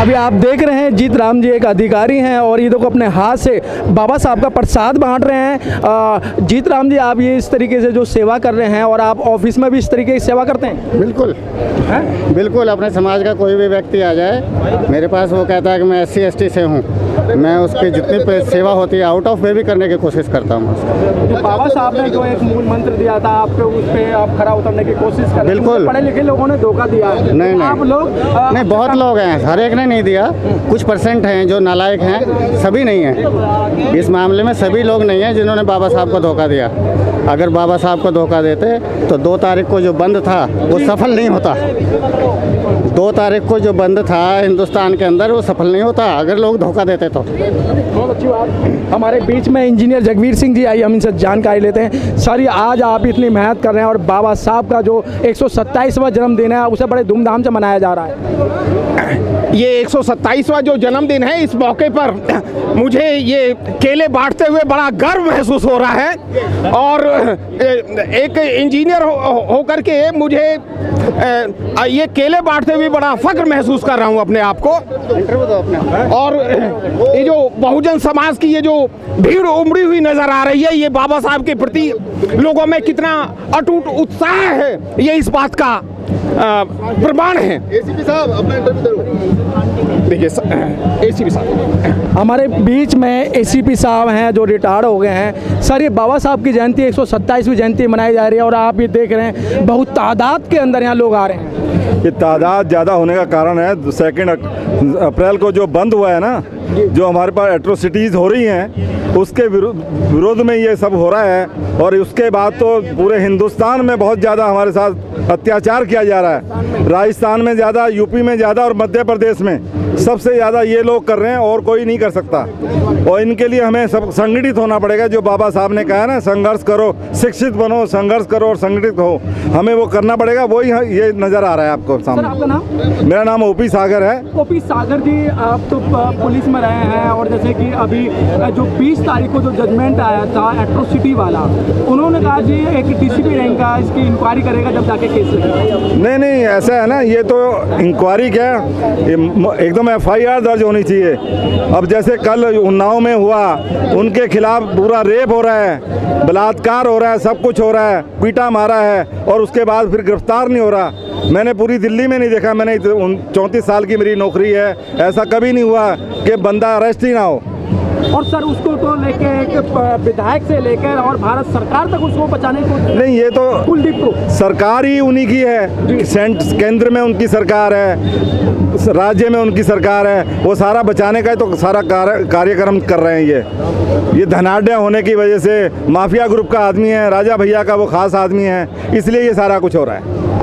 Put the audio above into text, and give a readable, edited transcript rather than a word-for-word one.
अभी आप देख रहे हैं जीत राम जी एक अधिकारी हैं और ये लोग अपने हाथ से बाबा साहब का प्रसाद बांट रहे हैं। जीत राम जी, आप ये इस तरीके से जो सेवा कर रहे हैं, और आप ऑफिस में भी इस तरीके की सेवा करते हैं? बिल्कुल है? बिल्कुल। अपने समाज का कोई भी व्यक्ति आ जाए मेरे पास, वो कहता है कि मैं SC ST से हूँ, मैं उसकी जितनी सेवा होती है आउट ऑफ वे भी करने की कोशिश करता हूँ। तो बाबा साहब ने जो एक मूल मंत्र दिया था आपको, उस पर आप खरा उतरने की कोशिश कर? बिल्कुल। पढ़े लिखे लोगों ने धोखा दिया? नहीं नहीं, आप लोग नहीं, बहुत लोग हैं, हर एक ने नहीं दिया, कुछ परसेंट हैं जो नालायक हैं, सभी नहीं हैं। इस मामले में सभी लोग नहीं हैं जिन्होंने बाबा साहब को धोखा दिया। अगर बाबा साहब को धोखा देते तो 2 तारीख को जो बंद था वो सफल नहीं होता। 2 तारीख को जो बंद था हिंदुस्तान के अंदर वो सफल नहीं होता अगर लोग धोखा देते तो। बहुत अच्छी बात। हमारे बीच में इंजीनियर जगवीर सिंह जी आई, हम इनसे जानकारी लेते हैं। सर, आज आप इतनी मेहनत कर रहे हैं और बाबा साहब का जो 127वां जन्मदिन है उसे बड़े धूमधाम से मनाया जा रहा है। ये 127वां जो जन्मदिन है, इस मौके पर मुझे ये केले बांटते हुए बड़ा गर्व महसूस हो रहा है, और एक इंजीनियर होकर के मुझे ये केले बांटते हुए बड़ा फख्र महसूस कर रहा हूँ अपने आप को। और ये जो बहुजन समाज की ये जो भीड़ उमड़ी हुई नजर आ रही है, ये बाबा साहब के प्रति लोगों में कितना अटूट उत्साह है, ये इस बात का प्रमाण है। ACP साहब, अपना इंटरव्यू देखिए। ACP साहब हमारे बीच में ACP साहब हैं जो रिटायर्ड हो गए हैं। सर, ये बाबा साहब की जयंती 127वीं जयंती मनाई जा रही है और आप ये देख रहे हैं बहुत तादाद के अंदर यहाँ लोग आ रहे हैं। ये तादाद ज़्यादा होने का कारण है 2 अप्रैल को जो बंद हुआ है ना, जो हमारे पास एट्रोसिटीज़ हो रही हैं उसके विरोध में ये सब हो रहा है। और उसके बाद तो पूरे हिंदुस्तान में बहुत ज़्यादा हमारे साथ अत्याचार किया जा रहा है, राजस्थान में ज़्यादा, यूपी में ज़्यादा और मध्य प्रदेश में सबसे ज़्यादा ये लोग कर रहे हैं और कोई नहीं कर सकता। और इनके लिए हमें सब संगठित होना पड़ेगा। जो बाबा साहब ने कहा है ना, संघर्ष करो, शिक्षित बनो, संघर्ष करो और संगठित हो, हमें वो करना पड़ेगा। वही ये नज़र आ रहा है आपको सामने। सर, आपका नाम? मेरा नाम ओपी सागर है। ओपी सागर जी, आप तो पुलिस रहे हैं, और जैसे कि अभी जो 20 तारीख को जो जजमेंट आया था एट्रोसिटी वाला, उन्होंने कहा जी एक DCP रैंक का इसकी इंक्वायरी करेगा जब जाके केस लगेगा। नहीं नहीं, ऐसा है ना, ये तो इंक्वायरी क्या, एकदम FIR दर्ज होनी चाहिए। अब जैसे कल उन्नाव में हुआ, उनके खिलाफ पूरा रेप हो रहा है, बलात्कार हो रहा है, सब कुछ हो रहा है, पीटा मारा है और उसके बाद फिर गिरफ्तार नहीं हो रहा। मैंने पूरी दिल्ली में नहीं देखा, मैंने 34 साल की मेरी नौकरी है, ऐसा कभी नहीं हुआ कि बंदा अरेस्ट ही ना हो। और सर, उसको तो लेके एक विधायक से लेकर और भारत सरकार तक उसको बचाने को नहीं, ये तो कुलदीप को सरकार ही उन्हीं की है। केंद्र में उनकी सरकार है, राज्य में उनकी सरकार है, वो सारा बचाने का तो सारा कार्यक्रम कर रहे हैं। ये धनाढ़ होने की वजह से माफिया ग्रुप का आदमी है, राजा भैया का वो खास आदमी है, इसलिए ये सारा कुछ हो रहा है।